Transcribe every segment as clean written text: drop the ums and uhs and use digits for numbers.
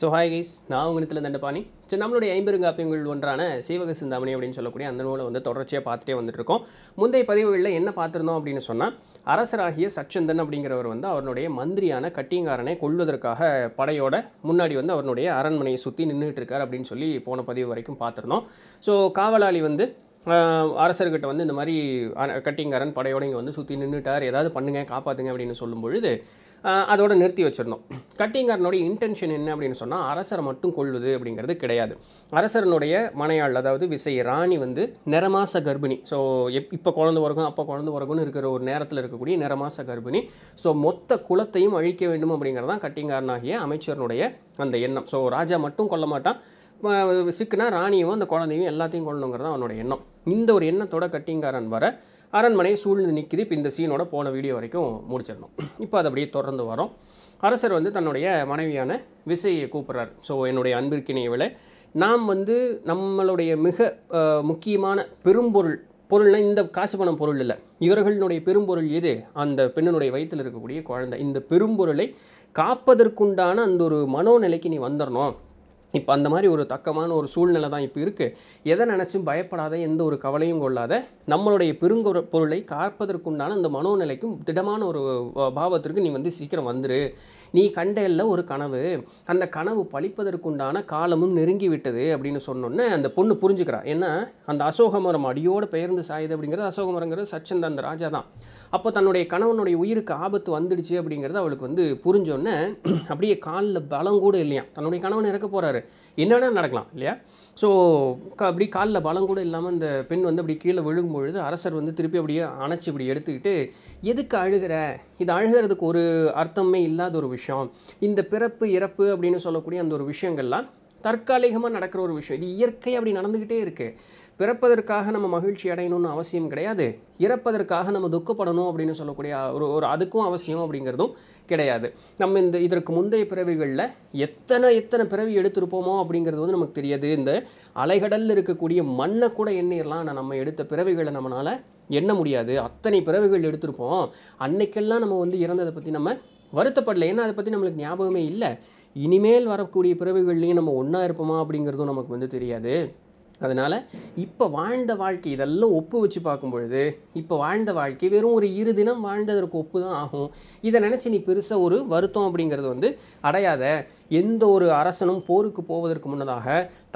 So hi guys, now we will see so, we will see the same thing. We will see the same thing. We will see the same thing. அரசராகிய சச்சந்தன் அப்படிங்கிறவர் வந்து அவருடைய மந்திரியான கட்டிங்காரனை கொல்வதற்காக படையோட முன்னாடி வந்து அவருடைய அரண்மனையை சுத்தி நின்னுட்டு இருக்கார் அப்படினு சொல்லி போன பதிவு வரைக்கும் பார்த்திருந்தோம். சோ காவலாளி வந்து அரசர்கிட்ட வந்து இந்த மாதிரி கட்டிங்காரன் படையோட இங்க வந்து சுத்தி நின்னுட்டார் ஏதாவது பண்ணுங்க காப்பாத்துங்க அப்படினு சொல்லும்போது அதோட நிறுத்தி வச்சிரணும். கட்டிங்காரனோட இன்டென்ஷன் என்ன அப்படினு சொன்னா அரசர் மட்டும் கொல்வது அப்படிங்கிறது கிடையாது. அரசரனுடைய மனையாள் அதாவது விசை ராணி வந்து நரமாச கர்ப்பிணி. சோ இப்ப குழந்தை வரகம் அப்ப குழந்தை வரகம்னு இருக்கிற ஒரு நேரத்துல இருக்க கூடிய நரமாச கர்ப்பிணி. சோ மொத்த குலத்தையும் அழிக்க வேண்டும் அப்படிங்கறத தான் கட்டிங்காரனாகிய அமைச்சரனுடைய அந்த எண்ணம். சோ ராஜா மட்டும் கொல்ல மாட்டான். சிக்கனா ராணியும் அந்த குழந்தையும் எல்லாத்தையும் கொல்லணும்ங்கறத அவனோட எண்ணம். இந்த ஒரு எண்ணத்தோட கட்டிங்காரன் வர அரண்மனை சூழ்ந்து நிக்கிது இப்ப இந்த சீனோட போன வீடியோ வரைக்கும் முடிச்சிரணும். இப்ப அது அப்படியே தொடர்ந்து வரோம். அரசர் வந்து தன்னுடைய மனைவியான விசையை கூப்பிடுறார். சோ என்னுடைய அன்பிற்கினியவளே நாம் வந்து நம்மளுடைய மிக முக்கியமான பெரும்பொருள் பொருள்னா இந்த காசு பணம் பொருள் இல்ல. இவர்களுடைய பெரும்பொருள் எது? அந்த பெண்ணுடைய வயித்துல இருக்க கூடிய குழந்தை. இந்த பெரும்பொருளை காப்பதற்குண்டான அந்த ஒரு மனோநிலைக்கு நீ வந்தறணும். இப்ப அந்த மாதிரி ஒரு தக்கமான ஒரு சூழ்நிலை தான் இப்ப இருக்கு. எதை நினைச்சும் பயப்படாத எந்த ஒரு கவலையும் கொள்ளாத நம்மளுடைய பெரும்பொருளை காப்பதற்குண்டான அந்த மனோநிலைக்கும் திடமான ஒரு பாவத்திற்கு நீ வந்து சீக்கிரம் வந்துரு. நீ கண்ட எல்லா ஒரு கனவு அந்த கனவு பலிப்பதற்குண்டான காலமும் நெருங்கி விட்டது அப்படினு சொன்னேனே அந்த பொண்ணு புரிஞ்சுக்கறா. ஏன்னா அந்த அசோக மரம் அடியோட பெயர்ந்து சாயுது அப்படிங்கறது அசோக மரம்ங்கிறது சச்சந்தன் அந்த ராஜா தான். அப்ப தன்னுடைய கணவனுடைய உயிருக்கு ஆபத்து வந்துடுச்சு அப்படிங்கறது அவளுக்கு வந்து புரிஞ்சோனே அப்படியே கால்ல பலம் கூட இல்லையா தன்னுடைய கணவன் இறக்க போறாரு. என்னடா நடக்கலாம் இல்லையா? சோ அப்படி கால்ல பலம் கூட இல்லாம அந்த பெண் வந்து அப்படியே கீழ விழுகும் பொழுது அரசர் வந்து திருப்பி அப்படியே அணைச்சு இப்படி எடுத்துக்கிட்டு எதுக்கு அழுகுற? இது அழுகிறதுக்கு ஒரு அர்த்தமே இல்லாத ஒரு விஷயம். இந்த பிறப்பு இறப்பு அப்படினு சொல்லக்கூடிய அந்த ஒரு விஷயங்கள்லாம் தற்காலிகமா நடக்கிற ஒரு விஷயம். இது இயற்கை அப்படி நடந்துகிட்டே இருக்கு. பிறப்பதற்காக நம்ம மகிழ்ச்சி அடையணும்னு அவசியம் கிடையாது. இறப்பதற்காக நம்ம துக்கப்படணும் அப்படினு சொல்லக்கூடிய ஒரு அதுக்கும் அவசியம் அப்படிங்கறதும் கிடையாது. நம்ம இந்த இதற்கு முந்தைய பிறவிகள்ல எத்தனை பிறவி எடுத்துறோமோ அப்படிங்கிறது வந்து நமக்கு தெரியாது. இந்த அலைகடல்ல இருக்க கூடிய மண்ணை கூட எண்ணிரலாம். நம்ம எடுத்த பிறவிகளை நம்மனால எண்ண முடியாது. அத்தனை பிறவிகள் எடுத்துறோம். அன்னைக்கெல்லாம் நம்ம வந்து இறந்தத பத்தி நம்ம வருத்தப்படல. ஏன்னா அத பத்தி நமக்கு ஞாபகமே இல்ல. இனிமேல் வரக்கூடிய பிறவிகள்லயே நம்ம ஒண்ணா இருப்போமா அப்படிங்கிறது நமக்கு வந்து தெரியாது. அதனால இப்ப வாழ்ந்த வாழ்க்கை இதெல்லாம் ஒப்பு வச்சு பார்க்கும் பொழுது இப்ப வாழ்ந்த வாழ்க்கை வெறும் ஒரு இரு தினம் வாழ்ந்ததற்கு ஒப்பு தான் ஆகும். இத நினைச்சு நீ பெருசா ஒரு வருத்தம் அப்படிங்கிறது வந்து அடையாத. எந்த ஒரு அரசனும் போருக்கு போவதற்கு முன்னதாக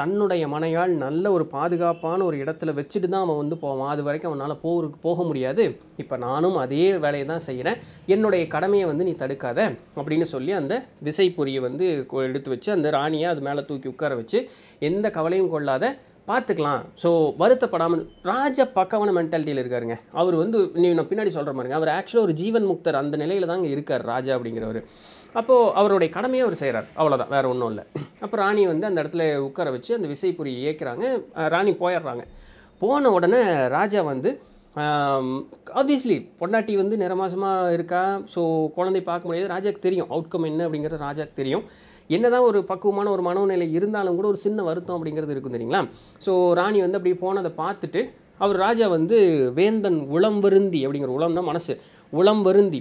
தன்னுடைய மனையால் நல்ல ஒரு பாதுகாப்பான ஒரு இடத்துல வச்சிட்டு தான் அவன் வந்து போவான். அது வரைக்கும் அவனால போருக்கு போக முடியாது. இப்ப நானும் அதே வேலையை தான் செய்றேன். என்னுடைய கடமையை வந்து நீ தடுக்காத அப்படினு சொல்லி அந்த விசைபுரியை வந்து எடுத்து வச்சு அந்த ராணியை அது மேல தூக்கி உட்கார வச்சு எந்த கவலையும் கொள்ளாத பார்த்துக்கலாம். சோ வருத்தப்படாம ராஜா பக்கவன மெண்டாலிட்டில இருக்காருங்க. அவர் வந்து நான் பின்னாடி சொல்ற மாதிரி அவர் ஆக்சுவலா ஒரு ஜீவன் முக்தர் அந்த நிலையில தான் இருக்கார் ராஜா அப்படிங்கிறவர். அப்போ அவருடைய கடமையை அவர் செய்றார். அவ்வளவுதான், வேற ஒண்ணும் இல்ல. அப்ப ராணி வந்து அந்த இடத்துல உட்கார வச்சு அந்த விசைபுரி ஏக்குறாங்க. ராணி போயிடுறாங்க. போன உடனே ராஜா வந்து obviously பொண்டாட்டி வந்து நிரமாசமா இருக்கா. சோ குழந்தை பார்க்க முடியாது. ராஜாக்கு தெரியும் அவுட்கம் என்ன அப்படிங்கறது. ராஜாக்கு தெரியும் என்னதான் ஒரு பக்குவமான ஒரு மனோநிலை இருந்தாலும் கூட ஒரு சின்ன வருத்தம் அப்படிங்கிறது இருக்கும் தெரியுங்களா? சோ ராணி வந்து அப்படியே போனதை பார்த்துட்டு அவர் ராஜா வந்து வேந்தன் உளம் வருந்தி அப்படிங்கிற உளம்னா மனசு உளம் வருந்தி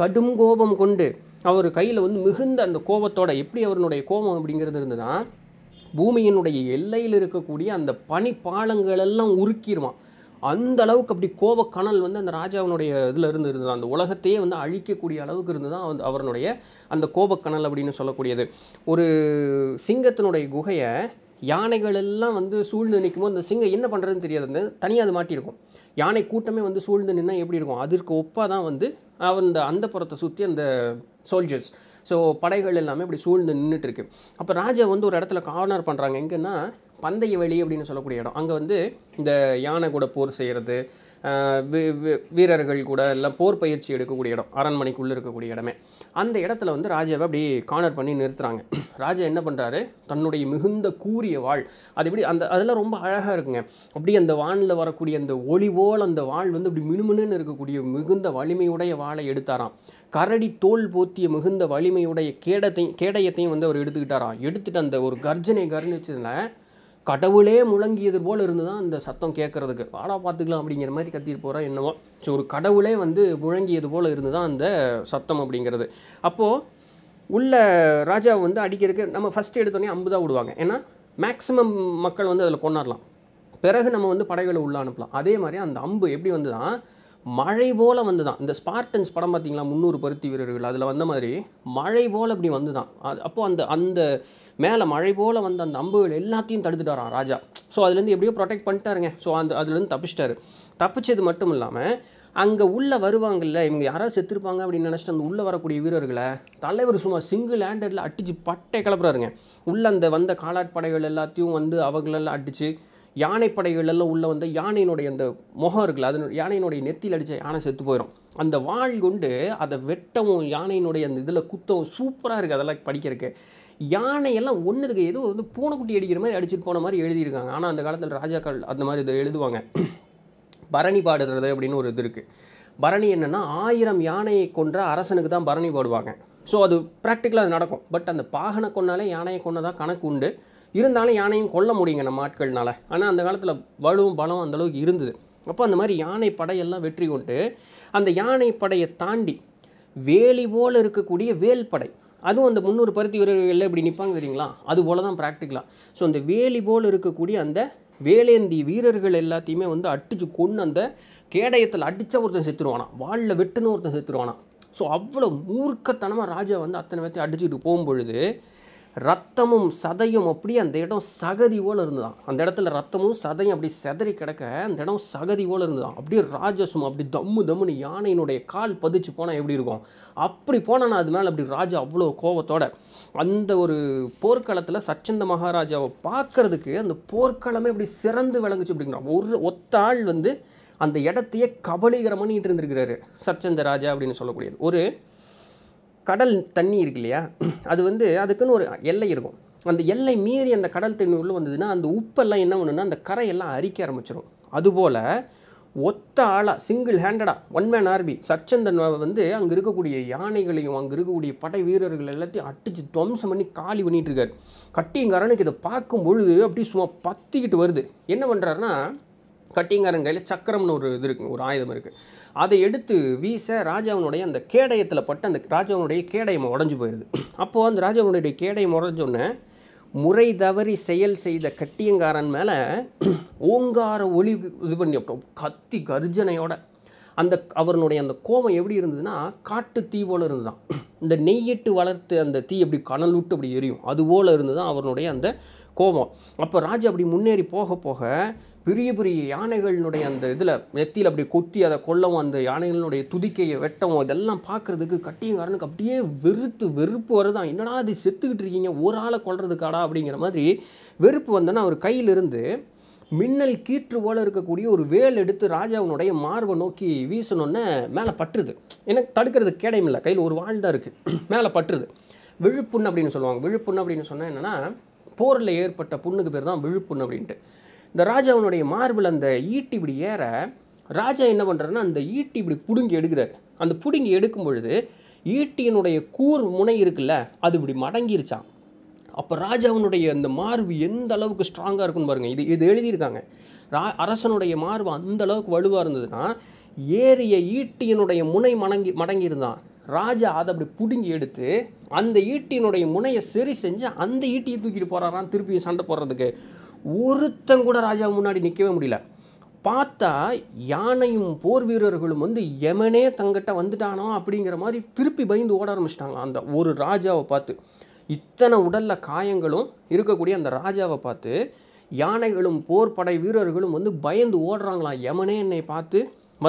கடும் கோபம் கொண்டு அவர் கையில வந்து மிகுந்த அந்த கோபத்தோட எப்படி அவருடைய கோபம் அப்படிங்கிறது இருந்ததா பூமியினுடைய எல்லையில் இருக்கக்கூடிய அந்த பனி பாலங்கள் எல்லாம் உருக்கிடுவான். அந்த அளவுக்கு அப்படி கோப கனல் வந்து அந்த ராஜாவனுடைய இதுல இருந்து இருந்தது. அந்த உலகத்தையே வந்து அழிக்கக்கூடிய அளவுக்கு இருந்தது அவருடைய அந்த கோப கனல் அப்படின்னு சொல்லக்கூடியது. ஒரு சிங்கத்தினுடைய குகைய யானைகள் எல்லாம் வந்து சூழ்ந்து நிக்கும்போது அந்த சிங்கம் என்ன பண்றதுன்னு தெரியாது. தனியா அது மாட்டி இருக்கும். யானை கூட்டமே வந்து சூழ்ந்து நின்னா எப்படி இருக்கும்? அதற்கு ஒப்பாதான் வந்து அந்த அந்தப்புறத்தை சுத்தி அந்த சோல்ஜர்ஸ் சோ படைகள் எல்லாமே இப்படி சூழ்ந்து நின்னுட்டு இருக்கு. அப்ப ராஜா வந்து ஒரு இடத்துல கார்னர் பண்றாங்க. எங்கன்னா பந்தய வெளி அப்படினு சொல்லக்கூடிய இடம். அங்க வந்து இந்த யானை கூட போர் செய்யறது வீரர்கள் கூட எல்லாம் போர் பயிற்சி எடுக்கக்கூடிய இடம். அரண்மனைக்குள்ள இருக்கக்கூடிய இடமே. அந்த இடத்துல வந்து ராஜாவை அப்படி கார்னர் பண்ணி நிறுத்துறாங்க. ராஜா என்ன பண்றாரு? தன்னுடைய மிகுந்த கூரிய வாள் அது இப்படி அந்த அதெல்லாம் ரொம்ப அழகா இருக்குங்க. அப்படி அந்த வான்ல வரக்கூடிய அந்த ஒளி போல் அந்த வாள் வந்து இப்படி மினுமினுன்னு இருக்கக்கூடிய மிகுந்த வலிமையுடைய வாளை எடுத்தாராம். கரடி தோல் போத்திய மிகுந்த வலிமையுடைய கேடயத்தையும் வந்து அவர் எடுத்துக்கிட்டாராம். எடுத்துட்டு அந்த ஒரு கர்ஜனை கடவுளே முழங்கியது போல் இருந்துதான் அந்த சத்தம் கேட்கறதுக்கு. வாடா பார்த்துக்கலாம் அப்படிங்கிற மாதிரி கத்திட்டு போறா என்னவோ. ஸோ ஒரு கடவுளே வந்து முழங்கியது போல் இருந்துதான் அந்த சத்தம் அப்படிங்கிறது. அப்போ உள்ள ராஜா வந்து அடிக்கிறதுக்கு நம்ம ஃபர்ஸ்ட் எடுத்தோனே 50 தான் விடுவாங்க. ஏன்னா மேக்ஸिमम மக்கள் வந்து அதல கொன்னறலாம். பிறகு நம்ம வந்து படைகளை உள்ள அனுப்பலாம். அதே மாதிரி அந்த அம்பு எப்படி வந்துதா மழை போல வந்துதா. இந்த ஸ்பார்டன்ஸ் படம் பாத்தீங்களா 300 பருத்தி வீரர்கள் அதுல வந்த மாதிரி மழை போல அப்படி வந்துதா. அப்போ அந்த அந்த மேலே மழை போல வந்த அந்த அம்புகள் எல்லாத்தையும் தடுத்துட்டாராம் ராஜா. சோ அதுல இருந்து எப்படியோ ப்ரொடெக்ட் பண்ணிட்டாருங்க. சோ அந்த அதுல இருந்து தப்பிச்சிட்டாரு. தப்பிச்சது மட்டும் இல்லாம அங்க உள்ள வருவாங்க இல்ல இவங்க யாரா செத்துருபாங்க அப்படி நினைச்சிட்டு அந்த உள்ள வரக்கூடிய வீரர்களை தலைவர் சும்மா சிங்கிள் ஹேண்டட்ல அடிச்சு பட்டை கிளப்புறாருங்க. உள்ள அந்த வந்த காலாட் படைகள் எல்லாத்தையும் வந்து அவங்கள அடிச்சு யானை படைகள் எல்லாம் உள்ள வந்த யானையினுடைய அந்த முகம் இருக்குல அது யானையினுடைய நெத்தியில் அடிச்ச யானை செத்து போயிடும். அந்த வாள் கொண்டு அதை வெட்டவும் யானையினுடைய அந்த இதில் குத்தவும் சூப்பராக இருக்குது. அதெல்லாம் படிக்கிறதுக்கு யானையெல்லாம் ஒன்றுக்கு ஏதோ வந்து பூனைக்குட்டி அடிக்கிற மாதிரி அடிச்சுட்டு போன மாதிரி எழுதியிருக்காங்க. ஆனால் அந்த காலத்தில் ராஜாக்கள் அந்த மாதிரி இதை எழுதுவாங்க. பரணி பாடுறது அப்படின்னு ஒரு இது இருக்குது. பரணி என்னென்னா 1000 யானையை கொன்ற அரசனுக்கு தான் பரணி பாடுவாங்க. ஸோ அது ப்ராக்டிக்கலாக அது நடக்கும். பட் அந்த பாகனை கொண்டாலே யானையை கொண்டதான் கணக்கு உண்டு. இருந்தாலும் யானையும் கொல்ல முடியுங்க நம்ம ஆட்கள்னால. ஆனால் அந்த காலத்தில் வலுவும் பலம் அந்தளவுக்கு இருந்தது. அப்போ அந்த மாதிரி யானை படையெல்லாம் வெற்றி கொண்டு அந்த யானை படையை தாண்டி வேலி போல் இருக்கக்கூடிய வேல் படை அதுவும் அந்த 300 பருத்தி வீரர்கள் இப்படி நிற்பாங்க தெரியுங்களா அது போல தான் ப்ராக்டிக்கலாக. ஸோ அந்த வேலி போல் இருக்கக்கூடிய அந்த வேலேந்தி வீரர்கள் எல்லாத்தையுமே வந்து அடிச்சு கொண்டு அந்த கேடயத்தில் அடித்தா ஒருத்தன் செத்துருவானா வாளில் வெட்டுன்னு ஒருத்தன் செத்துருவானா. ஸோ அவ்வளோ மூர்க்கத்தனமாக ராஜா வந்து அத்தனை பேர்த்தையும் அடிச்சுக்கிட்டு போகும்பொழுது ரத்தமும் சதையும் அப்படியே அந்த இடம் சகதி போல் இருந்துதான். அந்த இடத்துல ரத்தமும் சதையும் அப்படி செதறி கிடக்க அந்த இடம் சகதி போல் இருந்துதான். அப்படியே ராஜசும் அப்படி தம்மு தம்முன்னு யானையினுடைய கால் பதிச்சு போனால் எப்படி இருக்கும் அப்படி போனால் அது மேலே அப்படி ராஜா அவ்வளோ கோபத்தோட அந்த ஒரு போர்க்களத்தில் சச்சந்த மகாராஜாவை பார்க்கறதுக்கு அந்த போர்க்களமே இப்படி சிறந்து விளங்குச்சு அப்படிங்கிறான். ஒரு ஒத்த ஆள் வந்து அந்த இடத்தையே கபலீகரம் பண்ணிட்டு இருந்திருக்கிறாரு சச்சந்த ராஜா அப்படின்னு சொல்லக்கூடியது. ஒரு கடல் தண்ணி இருக்கு இல்லையா அது வந்து அதுக்குன்னு ஒரு எல்லை இருக்கும். அந்த எல்லை மீறி அந்த கடல் தண்ணி உள்ளே வந்ததுன்னா அந்த உப்பெல்லாம் என்ன பண்ணுன்னா அந்த கரையெல்லாம் அரிக்க ஆரம்பிச்சிடும். அதுபோல் ஒத்த ஆளாக சிங்கிள் ஹேண்டடாக ஒன் மேன் ஆர்பி சச்சந்தன் வந்து அங்கே இருக்கக்கூடிய யானைகளையும் அங்கே இருக்கக்கூடிய படை வீரர்கள் எல்லாத்தையும் அடித்து துவம்சம் பண்ணி காலி பண்ணிகிட்டு இருக்காரு. கட்டியங்காரனுக்கு இதை பார்க்கும் பொழுது அப்படியே சும்மா பத்திக்கிட்டு வருது. என்ன பண்ணுறாருன்னா கட்டிங்காரன் கையில் சக்கரம்னு ஒரு இது இருக்குங்க ஒரு ஆயுதம் இருக்குது. அதை எடுத்து வீச ராஜாவினுடைய அந்த கேடயத்தில் பட்டு அந்த ராஜாவினுடைய கேடயம் உடஞ்சி போயிடுது. அப்போது அந்த ராஜாவினுடைய கேடயம் உடஞ்சோடனே முறை தவறி செயல் செய்த கட்டியங்காரன் மேலே ஓங்கார ஒளி இது பண்ணி அப்புறம் கத்தி கர்ஜனையோட அந்த அவருடைய அந்த கோபம் எப்படி இருந்ததுன்னா காட்டு தீ போல் இருந்துதான். இந்த நெய்யிட்டு வளர்த்து அந்த தீ எப்படி கனல் விட்டு அப்படி எரியும் அதுபோல் இருந்துதான் அவருடைய அந்த கோபம். அப்போ ராஜா அப்படி முன்னேறி போக போக பெரிய பெரிய யானைகளினுடைய அந்த இதில் நெத்தியில் அப்படி கொத்தி அதை கொல்லவும் அந்த யானைகளினுடைய துதிக்கையை வெட்டவும் இதெல்லாம் பார்க்குறதுக்கு கட்டியங்காரனுக்கு அப்படியே வெறுப்பு வருதான். என்னடா அது செத்துக்கிட்டு இருக்கீங்க ஒரு ஆளை கொல்றதுக்காடா அப்படிங்கிற மாதிரி வெறுப்பு வந்தோன்னா அவர் கையிலிருந்து மின்னல் கீற்று போல இருக்கக்கூடிய ஒரு வேல் எடுத்து ராஜாவுனுடைய மார்பை நோக்கி வீசணுன்னு மேலே பட்டுருது. எனக்கு தடுக்கிறது கேடையும் இல்லை கையில் ஒரு வாள் தான் இருக்குது மேலே பட்டுருது. விழுப்புண் அப்படின்னு சொல்லுவாங்க. விழுப்புண் அப்படின்னு சொன்னால் என்னென்னா போரில் ஏற்பட்ட புண்ணுக்கு பேர் தான் விழுப்புண் அப்படின்ட்டு. இந்த ராஜாவினுடைய மார்பில் அந்த ஈட்டி இப்படி ஏற ராஜா என்ன பண்ணுறாருன்னா அந்த ஈட்டி இப்படி பிடுங்கி எடுக்கிறார். அந்த பிடுங்கி எடுக்கும் பொழுது ஈட்டியினுடைய கூர் முனை இருக்குல்ல அது இப்படி மடங்கிருச்சான். அப்போ ராஜாவினுடைய அந்த மார்பு எந்த அளவுக்கு ஸ்ட்ராங்காக இருக்குன்னு பாருங்கள். இது எழுதியிருக்காங்க. அரசனுடைய மார்பு அந்த அளவுக்கு வலுவாக இருந்ததுன்னா ஏறிய ஈட்டியினுடைய முனை மடங்கியிருந்தான். ராஜா அதை அப்படி பிடுங்கி எடுத்து அந்த ஈட்டியினுடைய முனையை சரி செஞ்சு அந்த ஈட்டியை தூக்கிட்டு போகிறாரான் திருப்பி சண்டை போடுறதுக்கு. ஒருத்தங்கூட ராஜா முன்னாடி நிற்கவே முடியல. பார்த்தா யானையும் போர் வீரர்களும் வந்து எமனே தங்கிட்ட வந்துட்டானோ அப்படிங்கிற மாதிரி திருப்பி பயந்து ஓட ஆரம்பிச்சிட்டாங்க அந்த ஒரு ராஜாவை பார்த்து. இத்தனை உடலில் காயங்களும் இருக்கக்கூடிய அந்த ராஜாவை பார்த்து யானைகளும் போர் படை வீரர்களும் வந்து பயந்து ஓடுறாங்களாம் எமனே என்னை பார்த்து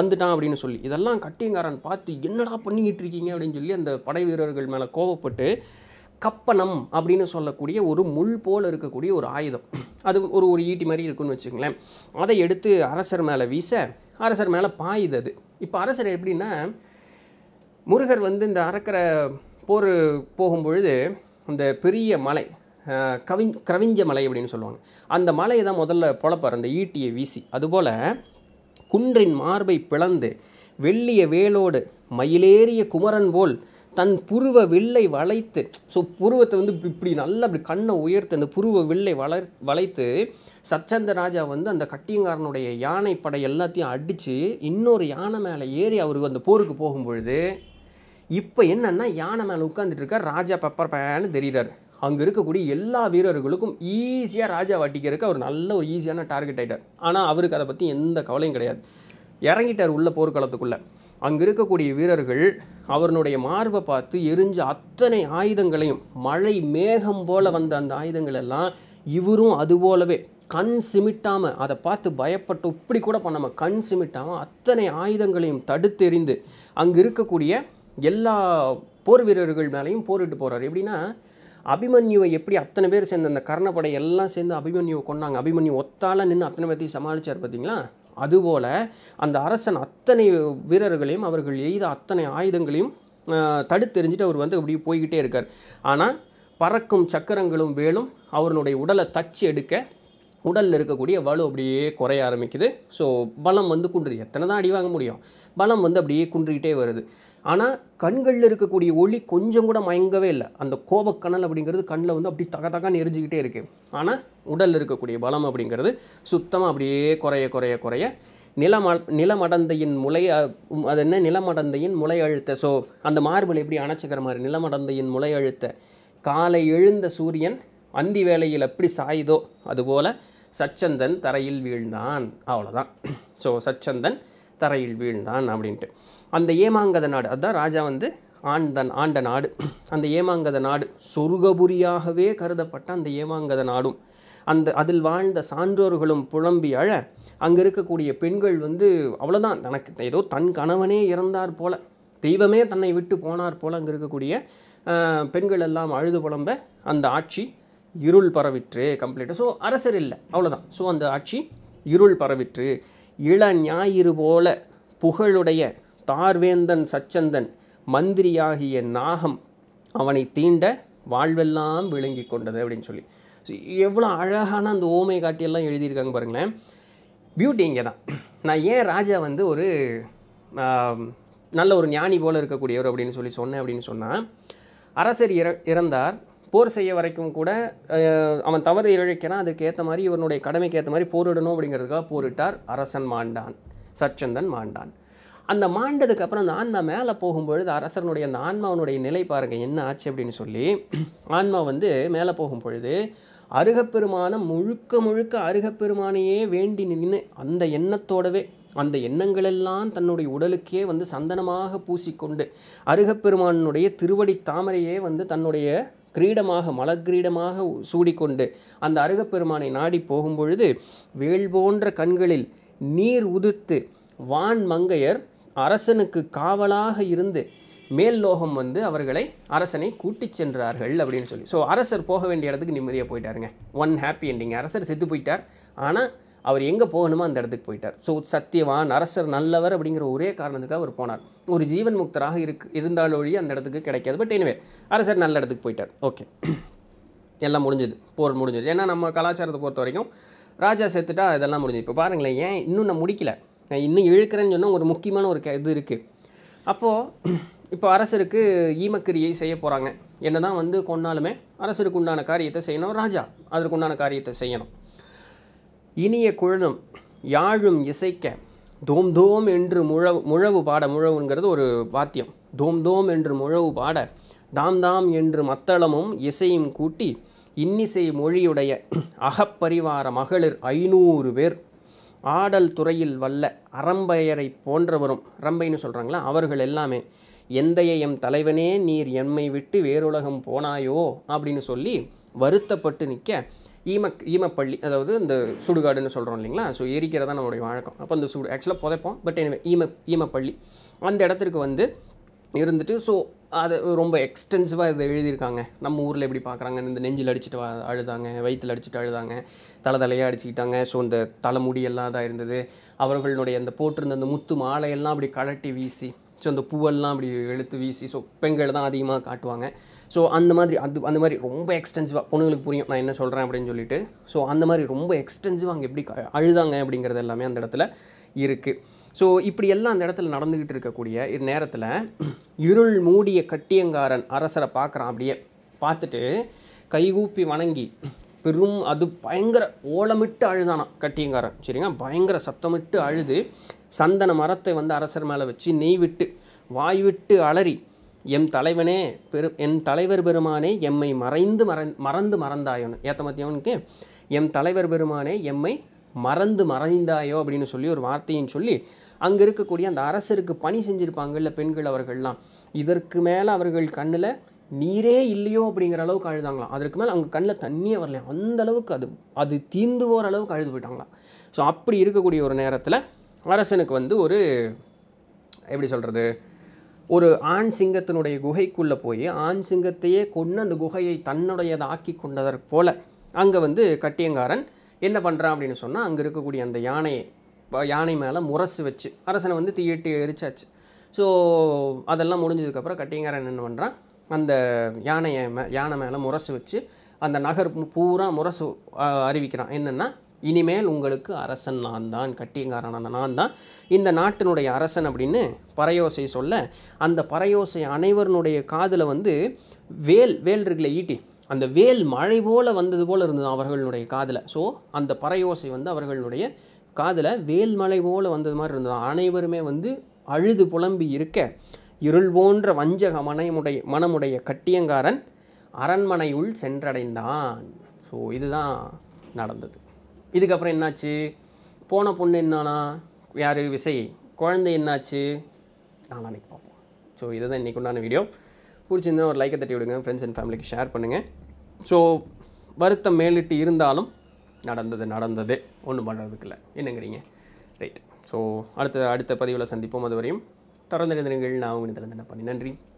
வந்துட்டான் அப்படின்னு சொல்லி. இதெல்லாம் கட்டியங்காரன் பார்த்து என்னடா பண்ணிக்கிட்டு இருக்கீங்க அப்படின்னு சொல்லி அந்த படை வீரர்கள் மேலே கோபப்பட்டு கப்பனம் அப்படின்னு சொல்லக்கூடிய ஒரு முள் போல் இருக்கக்கூடிய ஒரு ஆயுதம் அது ஒரு ஈட்டி மாதிரி இருக்குன்னு வச்சுக்கங்களேன். அதை எடுத்து அரசர் மேலே வீச அரசர் மேலே பாயுது அது. இப்போ அரசர் எப்படின்னா முருகர் வந்து இந்த அரக்கரை போர் போகும்பொழுது அந்த பெரிய மலை கிரவிஞ்ச மலை அப்படின்னு சொல்லுவாங்க அந்த மலையை தான் முதல்ல பொழப்பார் அந்த ஈட்டியை வீசி. அதுபோல் குன்றின் மார்பை பிளந்து வெள்ளிய வேலோடு மயிலேறிய குமரன் போல் தன் புருவ வில்லை வளைத்து. ஸோ புருவத்தை வந்து இப்படி நல்லா அப்படி கண்ணை உயர்த்து அந்த புருவ வில்லை வளைத்து சச்சந்த ராஜா வந்து அந்த கட்டியங்காரனுடைய யானை படை எல்லாத்தையும் அடித்து இன்னொரு யானை மேலே ஏறி அவருக்கு அந்த போருக்கு போகும்பொழுது இப்போ என்னன்னா யானை மேலே உட்காந்துட்டு இருக்க ராஜா பெப்பர் பேன்னு தெரிகிறார். அங்கே இருக்கக்கூடிய எல்லா வீரர்களுக்கும் ஈஸியாக ராஜா வட்டிக்கிறதுக்கு அவர் நல்ல ஒரு ஈஸியான டார்கெட் ஆகிட்டார். ஆனால் அவருக்கு அதை பற்றி எந்த கவலையும் கிடையாது. இறங்கிட்டார் உள்ள போர்க்களத்துக்குள்ளே. அங்கே இருக்கக்கூடிய வீரர்கள் அவருடைய மார்பை பார்த்து எரிஞ்ச அத்தனை ஆயுதங்களையும், மழை மேகம் போல் வந்த அந்த ஆயுதங்களெல்லாம் இவரும் அதுபோலவே கண் சிமிட்டாமல் அதை பார்த்து பயப்பட்டு இப்படி கூட பண்ணாமல் கண் சிமிட்டாமல் அத்தனை ஆயுதங்களையும் தடுத்தெறிந்து அங்கே இருக்கக்கூடிய எல்லா போர் வீரர்கள் மேலேயும் போரிட்டு போகிறார். எப்படின்னா அபிமன்யுவை எப்படி அத்தனை பேர் சேர்ந்து அந்த கர்ணப்படை எல்லாம் சேர்ந்து அபிமன்யுவை கொண்டாங்க, அபிமன்யு ஒத்தால நின்று அத்தனை பேர்த்தையும் சமாளித்தார் பார்த்தீங்களா, அதுபோல் அந்த அரசன் அத்தனை வீரர்களையும் அவர்கள் எய்த அத்தனை ஆயுதங்களையும் தடுத்தெறிஞ்சிட்டு அவர் வந்து அப்படியே போய்கிட்டே இருக்கார். ஆனால் பறக்கும் சக்கரங்களும் வேலும் அவருடைய உடலை தச்சு எடுக்க உடலில் இருக்கக்கூடிய வலு அப்படியே குறைய ஆரம்பிக்குது. ஸோ பலம் வந்து குன்றுது. எத்தனை தான் அடி வாங்க முடியும், பலம் வந்து அப்படியே குன்றிக்கிட்டே வருது. ஆனால் கண்களில் இருக்கக்கூடிய ஒளி கொஞ்சம் கூட மயங்கவே இல்லை. அந்த கோபக்கணல் அப்படிங்கிறது கண்ணில் வந்து அப்படி தகத்தக்கான்னு எரிஞ்சிக்கிட்டே இருக்குது. ஆனால் உடலில் இருக்கக்கூடிய பலம் அப்படிங்கிறது சுத்தமாக அப்படியே குறைய குறைய குறைய நிலமடந்தையின் முளை, அது என்ன நிலமடந்தையின் முளை அழுத்த, ஸோ அந்த மார்பில் எப்படி அணைச்சிக்கிற மாதிரி நிலமடந்தையின் முளை அழுத்த காலை எழுந்த சூரியன் அந்தி வேளையில் எப்படி சாயுதோ அதுபோல் சச்சந்தன் தரையில் வீழ்ந்தான். அவ்வளோதான். ஸோ சச்சந்தன் தரையில் வீழ்ந்தான் அப்படின்ட்டு அந்த ஏமாங்கத நாடு, அதுதான் ராஜா வந்து ஆண்ட நாடு, அந்த ஏமாங்கத நாடு சொர்க்கபுரியாகவே கருதப்பட்ட அந்த ஏமாங்கத நாடும் அந்த அதில் வாழ்ந்த சான்றோர்களும் புலம்பி அழ, அங்கே இருக்கக்கூடிய பெண்கள் வந்து அவ்வளோதான், தனக்கு ஏதோ தன் கணவனே இறந்தார் போல், தெய்வமே தன்னை விட்டு போனார் போல் அங்கே இருக்கக்கூடிய பெண்கள் எல்லாம் அழுது புலம்ப அந்த ஆட்சி இருள் பரவிற்று கம்ப்ளீட்டாக. ஸோ அரசர் இல்லை, அவ்வளோதான். ஸோ அந்த ஆட்சி இருள் பரவிற்று. இள ஞாயிறு போல புகழுடைய தார்வேந்தன் சச்சந்தன் மந்திரியாகிய நாகம் அவனை தீண்ட வாழ்வெல்லாம் விளங்கி கொண்டது அப்படின்னு சொல்லி எவ்வளோ அழகான அந்த ஓமை காட்டியெல்லாம் எழுதியிருக்காங்க பாருங்களேன். பியூட்டி இங்கே தான். நான் ஏன் ராஜா வந்து ஒரு நல்ல ஒரு ஞானி போல் இருக்கக்கூடியவர் அப்படின்னு சொன்னேன் அப்படின்னு சொன்னால், அரசர் இறந்தார், போர் செய்ய வரைக்கும் கூட அவன் தவறு இழைக்கிறான், அதுக்கேற்ற மாதிரி இவனுடைய கடமைக்கு ஏற்ற மாதிரி போரிடணும் அப்படிங்கிறதுக்காக போரிட்டார். அரசன் மாண்டான், சச்சந்தன் மாண்டான். அந்த மாண்டதுக்கு அப்புறம் அந்த ஆன்மா மேலே போகும்பொழுது அரசனுடைய அந்த ஆன்மாவனுடைய நிலை பாருங்கள் என்ன ஆச்சு அப்படின்னு சொல்லி, ஆன்மா வந்து மேலே போகும்பொழுது அருகப்பெருமான முழுக்க அருகப்பெருமானையே வேண்டி நின்று அந்த எண்ணத்தோடவே அந்த எண்ணங்களெல்லாம் தன்னுடைய உடலுக்கே வந்து சந்தனமாக பூசிக்கொண்டு அருகப்பெருமானுடைய திருவடி தாமரையே வந்து தன்னுடைய கிரீடமாக மலக்கிரீடமாக சூடிக்கொண்டு அந்த அருகப்பெருமானை நாடி போகும்பொழுது வேல் போன்ற கண்களில் நீர் உதித்து வான் மங்கையர் அரசனுக்கு காவலாக இருந்து மேல் லோகம் வந்து அவர்களை அரசனை கூட்டி சென்றார்கள் அப்படின்னு சொல்லி. ஸோ அரசர் போக வேண்டிய இடத்துக்கு நிம்மதியாக போயிட்டாருங்க. One happy ending. அரசர் செத்து போயிட்டார், ஆனால் அவர் எங்கே போகணுமோ அந்த இடத்துக்கு போயிட்டார். ஸோ சத்தியவான் அரசர் நல்லவர் அப்படிங்கிற ஒரே காரணத்துக்காக அவர் போனார். ஒரு ஜீவன் முக்தராக இருந்தாலொழி அந்த இடத்துக்கு கிடைக்காது. பட் எனவே அரசர் நல்ல இடத்துக்கு போயிட்டார். ஓகே, எல்லாம் முடிஞ்சது, போர் முடிஞ்சது. ஏன்னா நம்ம கலாச்சாரத்தை பொறுத்த வரைக்கும் ராஜா செத்துட்டா இதெல்லாம் முடிஞ்சது. இப்போ பாருங்களேன், ஏன் இன்னும் நான் முடிக்கலை, நான் இன்னும் இழுக்கிறேன்னு சொன்னால் ஒரு முக்கியமான ஒரு இது இருக்குது. அப்போது இப்போ அரசருக்கு ஈமக்கிரியை செய்ய போகிறாங்க. என்ன தான் வந்து கொண்டாலுமே அரசருக்கு உண்டான காரியத்தை செய்யணும், ராஜா அதற்கு உண்டான காரியத்தை செய்யணும். இனிய குழலும் யாழும் இசைக்க தோம் தோம் என்று முழவு பாட, முழவுங்கிறது ஒரு வாத்தியம், தோம் தோம் என்று முழவு பாட தாம் தாம் என்று மத்தளமும் இசையும் கூட்டி இன்னிசை மொழியுடைய அகப்பரிவார மகளிர் 500 பேர் ஆடல் துறையில் வல்ல அரம்பையரை போன்றவரும், ரம்பைன்னு சொல்கிறாங்களா, அவர்கள் எல்லாமே எந்தைய எம் தலைவனே நீர் எம்மை விட்டு வேறுலகம் போனாயோ அப்படின்னு சொல்லி வருத்தப்பட்டு நிற்க ஈமப்பள்ளி, அதாவது இந்த சுடுகாடுன்னு சொல்கிறோம் இல்லைங்களா, ஸோ எரிக்கிறதா நம்மளுடைய வழக்கம். அப்போ அந்த சுடு ஆக்சுவலாக புதைப்போம், பட் எனவே ஈமப்பள்ளி அந்த இடத்திற்கு வந்து இருந்துட்டு. ஸோ அது ரொம்ப எக்ஸ்டென்சிவாக இதை எழுதியிருக்காங்க. நம்ம ஊரில் எப்படி பார்க்குறாங்க, இந்த நெஞ்சில் அடிச்சுட்டு அழுதாங்க, வயிற்றில் அடிச்சுட்டு அழுதாங்க, தலையாக அடிச்சுக்கிட்டாங்க. ஸோ இந்த தலைமுடி எல்லாம் தான் இருந்தது, அவர்களுடைய அந்த போட்டிருந்த அந்த முத்து மாலையெல்லாம் அப்படி கழட்டி வீசி, ஸோ அந்த பூவெல்லாம் அப்படி எழுத்து வீசி, ஸோ பெண்களை தான் அதிகமாக காட்டுவாங்க. ஸோ அந்த மாதிரி ரொம்ப எக்ஸ்டென்சிவாக, பொண்ணுங்களுக்கு புரியும் நான் என்ன சொல்கிறேன் அப்படின்னு சொல்லிட்டு. ஸோ அந்த மாதிரி ரொம்ப எக்ஸ்டென்சிவாக அங்கே எப்படி அழுதாங்க அப்படிங்கிறது எல்லாமே அந்த இடத்துல இருக்குது. ஸோ இப்படி எல்லாம் அந்த இடத்துல நடந்துக்கிட்டு இருக்கக்கூடிய நேரத்தில் இருள் மூடிய கட்டியங்காரன் அரசரை பார்க்குறான். அப்படியே பார்த்துட்டு கைகூப்பி வணங்கி பெரும் அது பயங்கர ஓலமிட்டு அழுதானான் கட்டியங்காரன். சரிங்க, பயங்கர சத்தமிட்டு அழுது சந்தன மரத்தை வந்து அரசர் மேலே வச்சு நெய் விட்டு வாய்விட்டு அலறி எம் தலைவனே என் தலைவர் பெருமானே எம்மை மறந்தாயோன்னு ஏத்தமத்தியவனுக்கு எம் தலைவர் பெருமானே எம்மை மறந்தாயோ அப்படின்னு சொல்லி ஒரு வார்த்தையின்னு சொல்லி அங்கே இருக்கக்கூடிய அந்த அரசருக்கு பணி செஞ்சுருப்பாங்கள்ல பெண்கள் அவர்கள்லாம். இதற்கு மேலே அவர்கள் கண்ணில் நீரே இல்லையோ அப்படிங்கிற அளவுக்கு அழுதாங்களாம். அதற்கு மேலே அவங்க கண்ணில் தண்ணியே வரலையா, அந்த அளவுக்கு அது தீந்து போகிற அளவுக்கு அழுது போயிட்டாங்களாம். ஸோ அப்படி இருக்கக்கூடிய ஒரு நேரத்தில் அரசனுக்கு வந்து ஒரு எப்படி சொல்கிறது, ஒரு ஆண் சிங்கத்தினுடைய குகைக்குள்ளே போய் ஆண் சிங்கத்தையே கொண்டு அந்த குகையை தன்னுடையதாக்கி கொண்டதற்கு போல் அங்கே வந்து கட்டியங்காரன் என்ன பண்ணுறான் அப்படின்னு சொன்னால், அங்கே இருக்கக்கூடிய அந்த யானை மேலே முரசு வச்சு அரசனை வந்து தீயிட்டு எரிச்சாச்சு. ஸோ அதெல்லாம் முடிஞ்சதுக்கப்புறம் கட்டியங்காரன் என்ன பண்ணுறான், அந்த யானை மேலே முரசு வச்சு அந்த நகர் பூரா முரசு அறிவிக்கிறான். என்னென்னா, இனிமேல் உங்களுக்கு அரசன் நான் தான், கட்டியங்காரனான நான் தான் இந்த நாட்டினுடைய அரசன் அப்படின்னு பறையோசை சொல்ல, அந்த பறையோசை அனைவருடைய காதில் வந்து வேல் இருக்குல்ல ஈட்டி, அந்த வேல் மழை போல் வந்தது போல் இருந்தது அவர்களுடைய காதில். ஸோ அந்த பறையோசை வந்து அவர்களுடைய காதில் வேல் மழை போல் வந்தது மாதிரி இருந்தது. அனைவருமே வந்து அழுது புலம்பி இருக்க, இருள் போன்ற வஞ்சக மனமுடைய கட்டியங்காரன் அரண்மனையுள் சென்றடைந்தான். ஸோ இதுதான் நடந்தது. இதுக்கப்புறம் என்னாச்சு, போன பொண்ணு என்னானா, யார் விசை குழந்தை என்னாச்சு, நாளைக்கு பார்ப்போம். ஸோ இதுதான் இன்றைக்கு உண்டான வீடியோ. பிடிச்சிருந்தா ஒரு லைக்கை தட்டி விடுங்க, ஃப்ரெண்ட்ஸ் அண்ட் ஃபேமிலிக்கு ஷேர் பண்ணுங்கள். ஸோ வருத்தம் மேலிட்டு இருந்தாலும் நடந்தது ஒன்றும் பண்ணுறதுக்குல்ல, என்னங்கிறீங்க, ரைட். ஸோ அடுத்த பதிவில் சந்திப்போம். அதுவரையும் தொடர்ந்து எழுதுங்கள். நான் உங்களுக்கு என்ன பண்ணி நன்றி.